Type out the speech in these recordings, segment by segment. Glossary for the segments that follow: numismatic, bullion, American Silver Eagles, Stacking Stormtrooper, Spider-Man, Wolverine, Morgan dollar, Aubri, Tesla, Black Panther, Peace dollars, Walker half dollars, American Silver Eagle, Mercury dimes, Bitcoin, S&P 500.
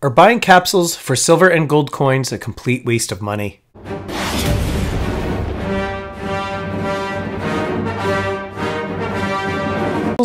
Are buying capsules for silver and gold coins a complete waste of money?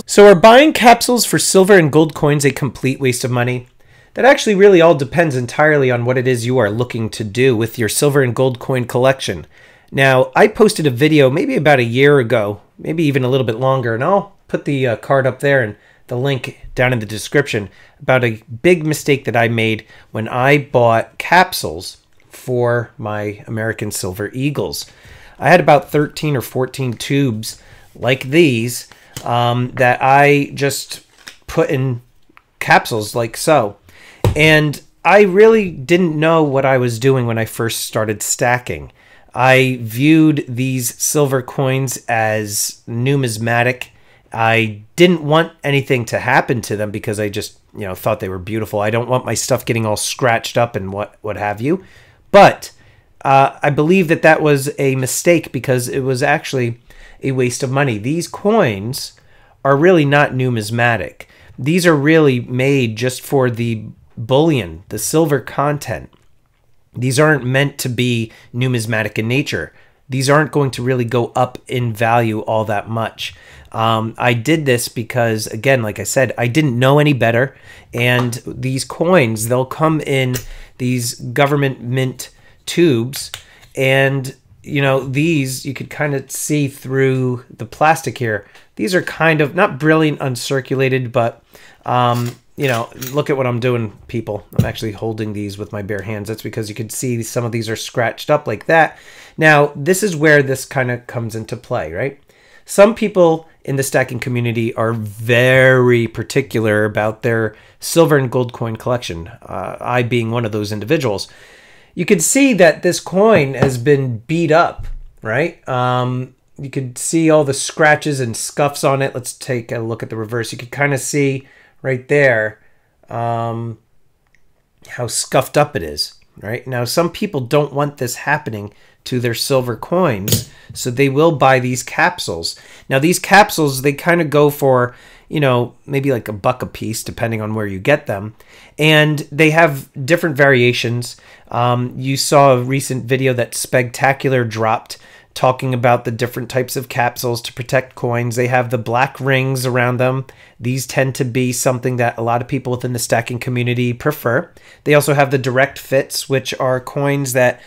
So are buying capsules for silver and gold coins a complete waste of money? That actually really all depends entirely on what it is you are looking to do with your silver and gold coin collection. Now, I posted a video maybe about a year ago, maybe even a little bit longer, and I'll put the card up there and the link down in the description about a big mistake that I made when I bought capsules for my American Silver Eagles. I had about 13 or 14 tubes like these that I just put in capsules like so. And I really didn't know what I was doing when I first started stacking. I viewed these silver coins as numismatic. I didn't want anything to happen to them because I just, thought they were beautiful. I don't want my stuff getting all scratched up and what have you. But I believe that that was a mistake because it was actually a waste of money. These coins are really not numismatic. These are really made just for the bullion, the silver content. These aren't meant to be numismatic in nature. These aren't going to really go up in value all that much. I did this because, again, like I said, I didn't know any better. And these coins, they'll come in these government mint tubes. And, these, you could kind of see through the plastic here. These are kind of, not brilliant, uncirculated, but, look at what I'm doing, people. I'm actually holding these with my bare hands. That's because you can see some of these are scratched up like that. Now, this is where this kind of comes into play, right? Some people in the stacking community are very particular about their silver and gold coin collection, I being one of those individuals. You can see that this coin has been beat up, right? You can see all the scratches and scuffs on it. Let's take a look at the reverse. You can kind of see right there, how scuffed up it is, right? Now, some people don't want this happening to their silver coins, so they will buy these capsules. Now, these capsules, they kind of go for, maybe like $1 a piece, depending on where you get them. And they have different variations. You saw a recent video that Spectacular dropped talking about the different types of capsules to protect coins. They have the black rings around them. These tend to be something that a lot of people within the stacking community prefer. They also have the direct fits, which are coins that,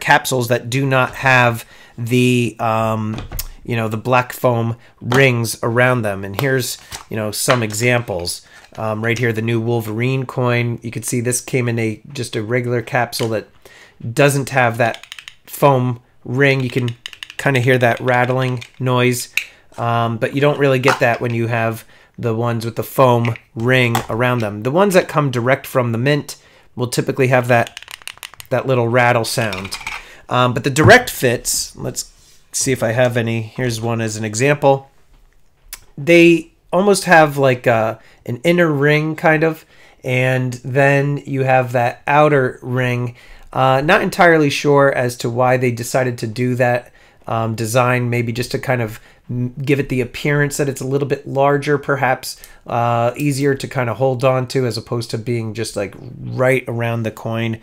capsules that do not have the, the black foam rings around them. And here's, some examples. Right here, the new Wolverine coin. You can see this came in just a regular capsule that doesn't have that foam ring. You can kind of hear that rattling noise, but you don't really get that when you have the ones with the foam ring around them. The ones that come direct from the mint will typically have that little rattle sound. But the direct fits, let's see if I have any. Here's one as an example. They almost have like an inner ring kind of, and then you have that outer ring. Not entirely sure as to why they decided to do that design, maybe just to kind of give it the appearance that it's a little bit larger, perhaps easier to kind of hold on to as opposed to being just like right around the coin.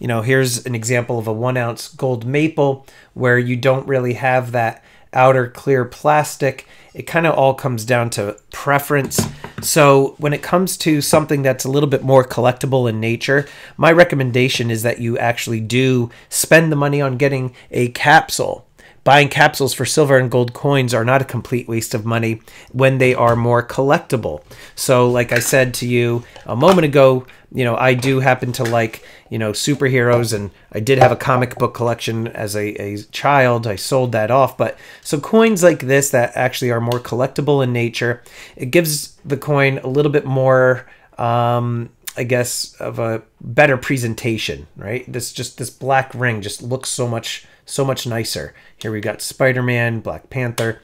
Here's an example of a 1 ounce gold maple where you don't really have that outer clear plastic. It kind of all comes down to preference. So when it comes to something that's a little bit more collectible in nature, my recommendation is that you actually do spend the money on getting a capsule. Buying capsules for silver and gold coins are not a complete waste of money when they are more collectible. So like I said to you a moment ago, I do happen to like, superheroes, and I did have a comic book collection as a child. I sold that off. But so coins like this that actually are more collectible in nature, it gives the coin a little bit more, of a better presentation, right? This black ring just looks so much nicer. Here we got Spider-Man, Black Panther.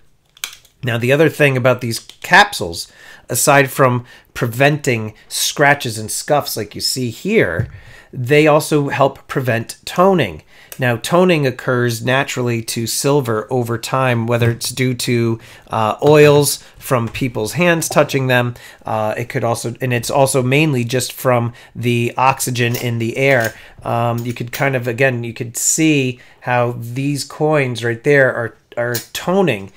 Now, the other thing about these capsules, aside from preventing scratches and scuffs like you see here, they also help prevent toning. Now, toning occurs naturally to silver over time, whether it's due to oils from people's hands touching them. It could also, and it's also mainly just from the oxygen in the air. You could kind of, again, you could see how these coins right there are toning.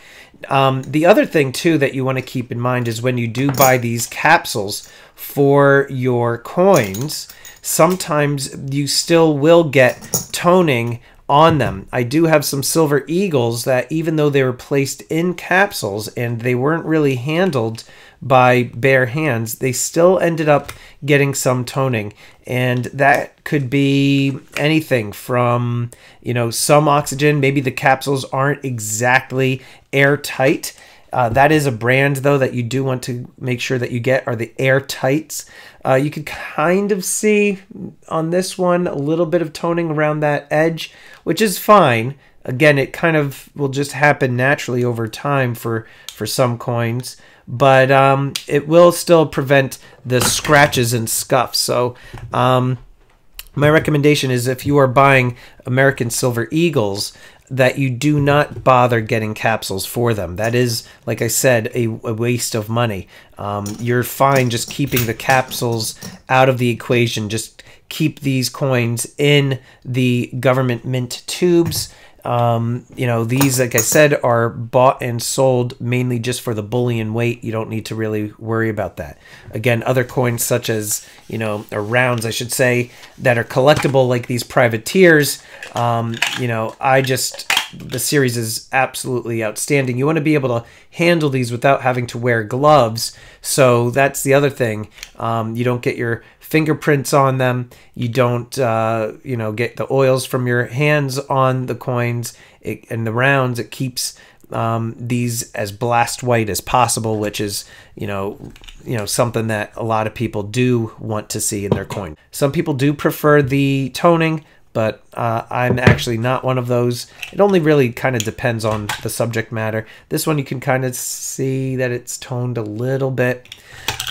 The other thing too that you want to keep in mind is when you do buy these capsules for your coins, sometimes you still will get toning on them. I do have some Silver Eagles that, even though they were placed in capsules and they weren't really handled by bare hands, they still ended up getting some toning. And that could be anything from, you know, some oxygen. Maybe the capsules aren't exactly airtight. That is a brand, though, that you do want to make sure that you get are the Airtights. You can kind of see on this one a little bit of toning around that edge, which is fine. Again, it kind of will just happen naturally over time for some coins, but it will still prevent the scratches and scuffs. So my recommendation is, if you are buying American Silver Eagles, that you do not bother getting capsules for them. That is, like I said, a waste of money. You're fine just keeping the capsules out of the equation. Just keep these coins in the government mint tubes. You know, these, like I said, are bought and sold mainly just for the bullion weight. You don't need to really worry about that. Again, other coins such as, you know, or rounds, I should say, that are collectible, like these privateers, you know, the series is absolutely outstanding. You want to be able to handle these without having to wear gloves. So that's the other thing. You don't get your fingerprints on them. You don't, you know, get the oils from your hands on the coins and the rounds. It keeps these as blast white as possible, which is, you know, something that a lot of people do want to see in their coin. Some people do prefer the toning, but I'm actually not one of those. It only really kind of depends on the subject matter. This one you can kind of see that it's toned a little bit,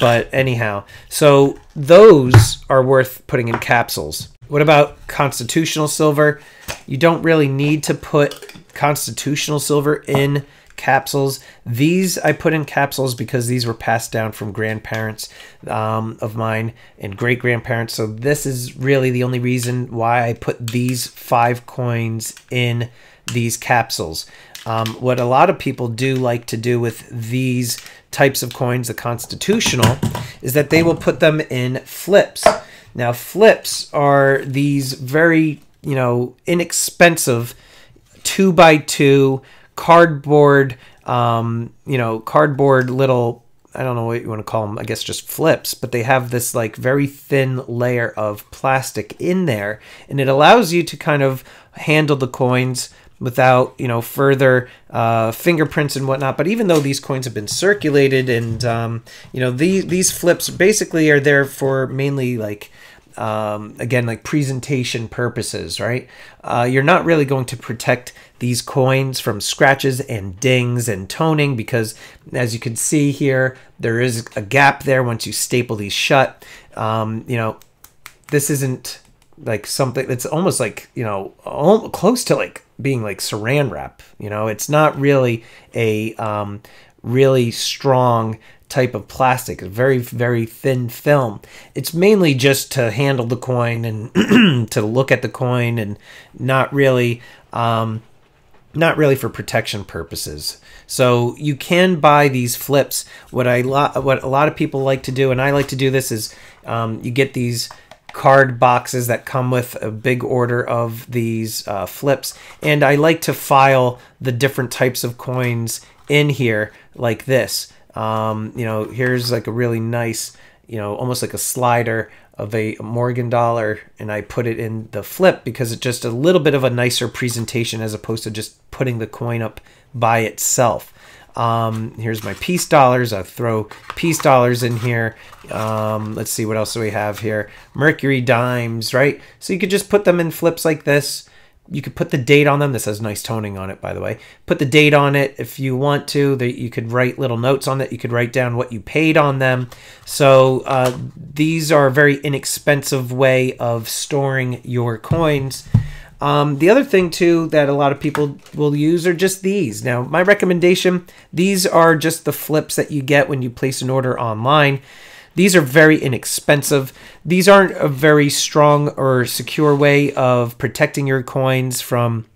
but anyhow. So those are worth putting in capsules. What about constitutional silver? You don't really need to put constitutional silver in capsules. These I put in capsules because these were passed down from grandparents of mine and great-grandparents. So this is really the only reason why I put these 5 coins in these capsules. What a lot of people do like to do with these types of coins, the constitutional, is that they will put them in flips. Now, flips are these very, you know, inexpensive 2x2 cardboard, you know, cardboard little, I don't know what you want to call them, I guess just flips, but they have this like very thin layer of plastic in there, and it allows you to kind of handle the coins without, you know, further fingerprints and whatnot. But even though these coins have been circulated and, you know, these flips basically are there for mainly like, again, like presentation purposes, right? You're not really going to protect these coins from scratches and dings and toning, because as you can see here, there is a gap there once you staple these shut. You know, this isn't like something, it's almost like, you know, close to like being like saran wrap. You know, it's not really a really strong type of plastic, a very, very thin film. It's mainly just to handle the coin and to look at the coin, and not really, for protection purposes. So you can buy these flips. What a lot of people like to do, and I like to do this, is you get these card boxes that come with a big order of these flips, and I like to file the different types of coins in here like this. You know, here's like a really nice, you know, almost like a slider of a Morgan dollar, and I put it in the flip because it's just a little bit of a nicer presentation as opposed to just putting the coin up by itself. Here's my peace dollars. I throw peace dollars in here. Let's see, what else do we have here? Mercury dimes, right? So you could just put them in flips like this, you could put the date on them. This has nice toning on it, by the way. Put the date on it if you want to. You could write little notes on it. You could write down what you paid on them. So these are a very inexpensive way of storing your coins. The other thing, too, that a lot of people will use are just these. Now, my recommendation, these are just the flips that you get when you place an order online. These are very inexpensive. These aren't a very strong or secure way of protecting your coins from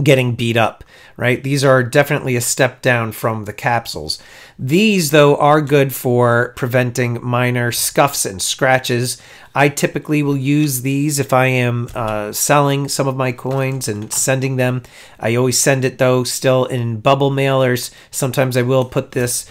getting beat up, right? These are definitely a step down from the capsules. These, though, are good for preventing minor scuffs and scratches. I typically will use these if I am selling some of my coins and sending them. I always send it, though, still in bubble mailers. Sometimes I will put this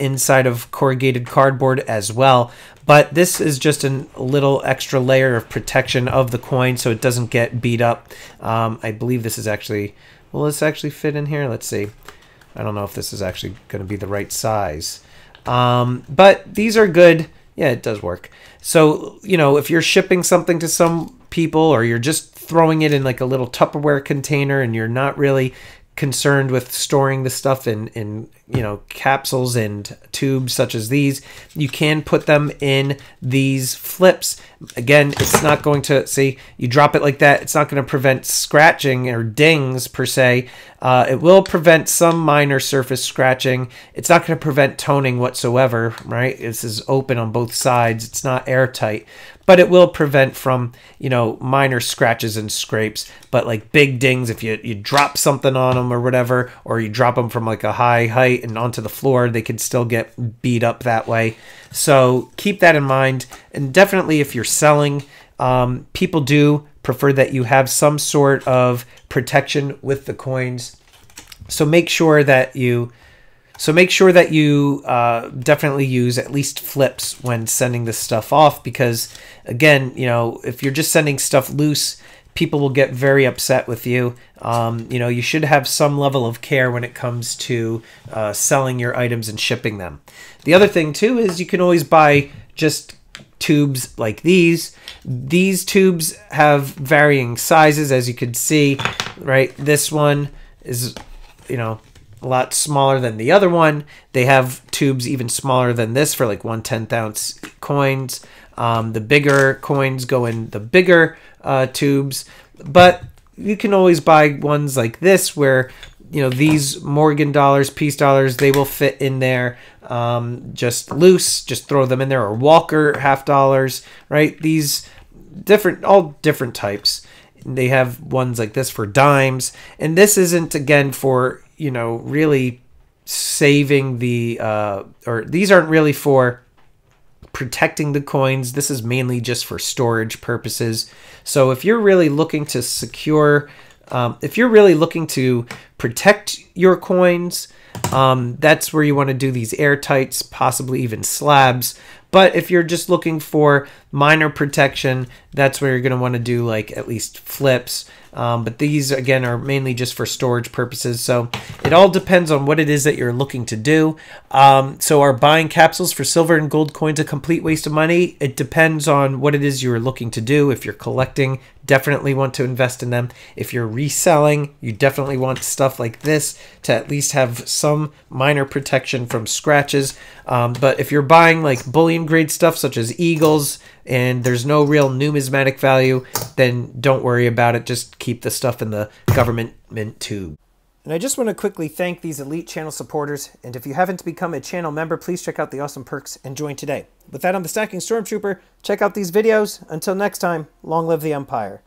inside of corrugated cardboard as well. But this is just a little extra layer of protection of the coin so it doesn't get beat up. I believe this is actually, will this actually fit in here? Let's see. I don't know if this is actually going to be the right size. But these are good. Yeah, it does work. So, you know, if you're shipping something to some people or you're just throwing it in like a little Tupperware container and you're not really concerned with storing the stuff in you know, capsules and tubes such as these, you can put them in these flips. Again, it's not going to, see, you drop it like that, it's not going to prevent scratching or dings per se. It will prevent some minor surface scratching. It's not going to prevent toning whatsoever, right? This is open on both sides. It's not airtight, but it will prevent from, you know, minor scratches and scrapes, but like big dings if you drop something on them or whatever, or you drop them from like a high height and onto the floor, they could still get beat up that way. So keep that in mind. And definitely if you're selling, people do prefer that you have some sort of protection with the coins. So make sure that you definitely use at least flips when sending this stuff off, because again, you know, if you're just sending stuff loose, people will get very upset with you. You know, you should have some level of care when it comes to selling your items and shipping them. The other thing too is you can always buy just tubes like these. These tubes have varying sizes, as you could see, right? This one is, you know, a lot smaller than the other one. They have tubes even smaller than this for like 1/10th ounce coins. The bigger coins go in the bigger tubes, but you can always buy ones like this where, you know, these Morgan dollars, Peace dollars, they will fit in there just loose. Just throw them in there, or Walker half dollars, right? These different, all different types. They have ones like this for dimes, and this isn't, again, for, you know, really saving the or these aren't really for protecting the coins. This is mainly just for storage purposes. So if you're really looking to secure, if you're really looking to protect your coins, that's where you want to do these airtights, possibly even slabs. But if you're just looking for minor protection, that's where you're going to want to do like at least flips. But these, again, are mainly just for storage purposes. So it all depends on what it is that you're looking to do. So are buying capsules for silver and gold coins a complete waste of money? It depends on what it is you're looking to do. If you're collecting, definitely want to invest in them. If you're reselling, you definitely want stuff like this to at least have some minor protection from scratches. But if you're buying like bullion grade stuff such as eagles and there's no real numismatic value, then don't worry about it. Just keep the stuff in the government mint tube. And I just want to quickly thank these elite channel supporters, and if you haven't become a channel member, please check out the awesome perks and join today. With that, I'm the Stacking Stormtrooper. Check out these videos. Until next time, long live the Empire.